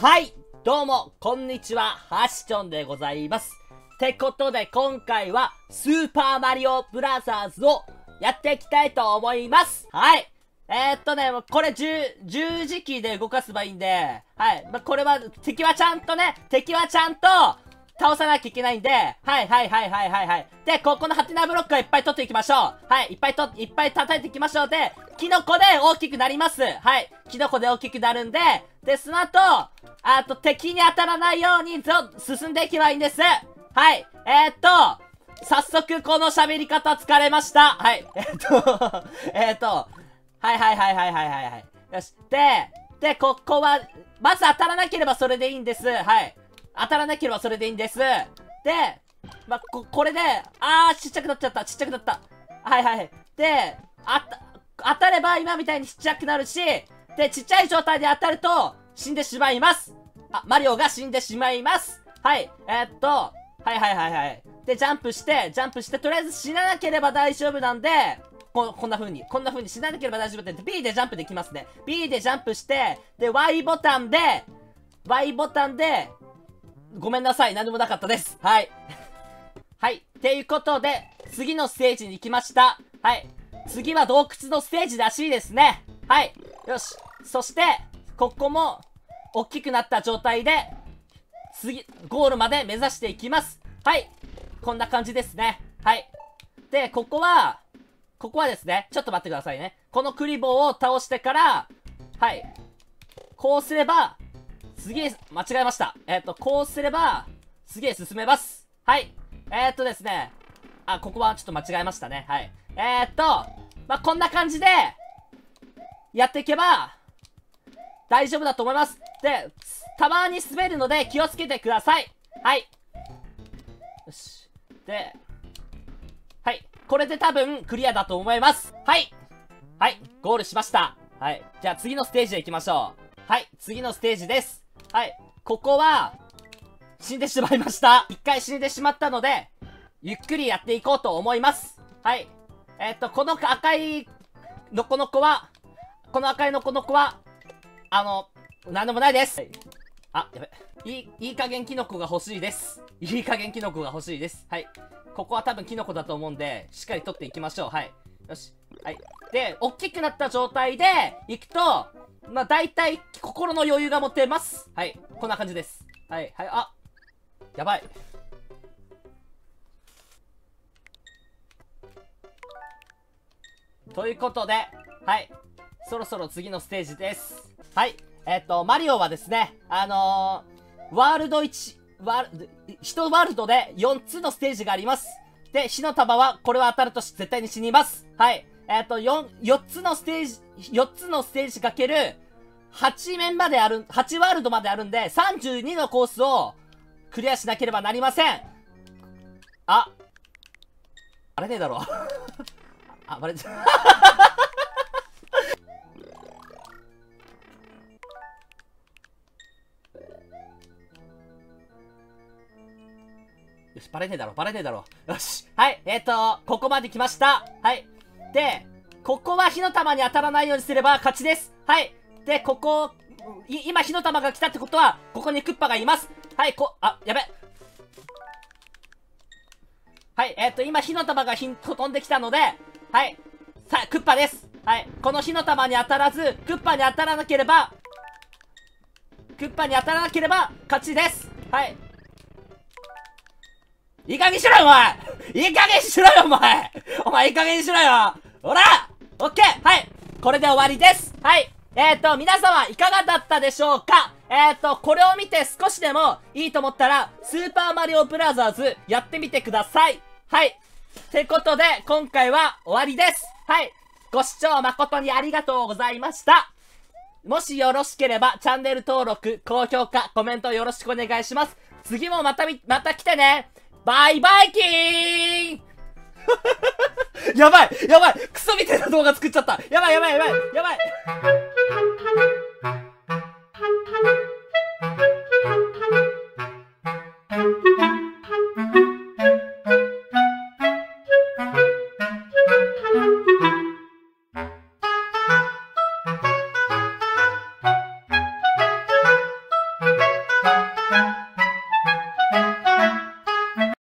はい、どうも、こんにちは、はしちょんでございます。てことで、今回は、スーパーマリオブラザーズをやっていきたいと思います。はい。これ十字キーで動かせばいいんで、はい。まあ、これは、敵はちゃんと倒さなきゃいけないんで、はい。で、ここのハテナブロックはいっぱい取っていきましょう。はい。いっぱい叩いていきましょう。で、キノコで大きくなります。はい。キノコで大きくなるんで、で、その後、敵に当たらないように進んでいけばいいんです。はい。早速この喋り方疲れました。はい。はい。よし。で、ここは、まず当たらなければそれでいいんです。はい。当たらなければそれでいいんです。で、まあ、これで、ちっちゃくなっちゃった、はい。で、当たれば今みたいにちっちゃくなるし、で、ちっちゃい状態で当たると、死んでしまいます。マリオが死んでしまいます。はい。はい。で、ジャンプして、とりあえず死ななければ大丈夫なんで、こんな風に死ななければ大丈夫で、B でジャンプできますね。B でジャンプして、で、Yボタンで、ごめんなさい。何もなかったです。はい。はい。っていうことで、次のステージに行きました。はい。次は洞窟のステージらしいですね。はい。よし。そして、ここも、大きくなった状態で、ゴールまで目指していきます。はい。こんな感じですね。はい。で、ここはですね、ちょっと待ってくださいね。このクリボーを倒してから、はい。こうすれば、間違えました。こうすれば、すげえ進めます。はい。ですね。ここはちょっと間違えましたね。はい。まあ、こんな感じで、やっていけば、大丈夫だと思います。で、たまに滑るので気をつけてください。はい。よし。で、はい。これで多分、クリアだと思います。はい。はい。ゴールしました。はい。じゃあ次のステージへ行きましょう。はい。次のステージです。はい。ここは、死んでしまいました。一回死んでしまったので、ゆっくりやっていこうと思います。はい。この赤いノコノコは、なんでもないです。はい、やべ。いい加減キノコが欲しいです。はい。ここは多分キノコだと思うんで、しっかり取っていきましょう。はい。よし。はい。で、大きくなった状態で、行くと、まあ、大体、心の余裕が持てます。はい。こんな感じです。はい。はい。やばい。ということで、はい。そろそろ次のステージです。はい。マリオはですね、1ワールドで4つのステージがあります。で、火の玉は、これは当たると絶対に死にます。はい。4つのステージかける、8面まである、8ワールドまであるんで、32のコースをクリアしなければなりません。バレねえだろ。バレちゃう。よし、バレねえだろ。よし。はい。ここまで来ました。はい。で、ここは火の玉に当たらないようにすれば勝ちです。はい。で、今火の玉が来たってことは、ここにクッパがいます。はい、やべ。はい。今火の玉が飛んできたので、はい。さあ、クッパです。はい。この火の玉に当たらず、クッパに当たらなければ、勝ちです。はい。いい加減にしろよ、お前いい加減にしろよほらオッケーはいこれで終わりですはい皆様いかがだったでしょうかこれを見て少しでもいいと思ったら、スーパーマリオブラザーズやってみてくださいはいってことで、今回は終わりですはいご視聴誠にありがとうございましたもしよろしければ、チャンネル登録、高評価、コメントよろしくお願いします次もまた来てねバイバイキーンやばいクソみたいな動画作っちゃったやばい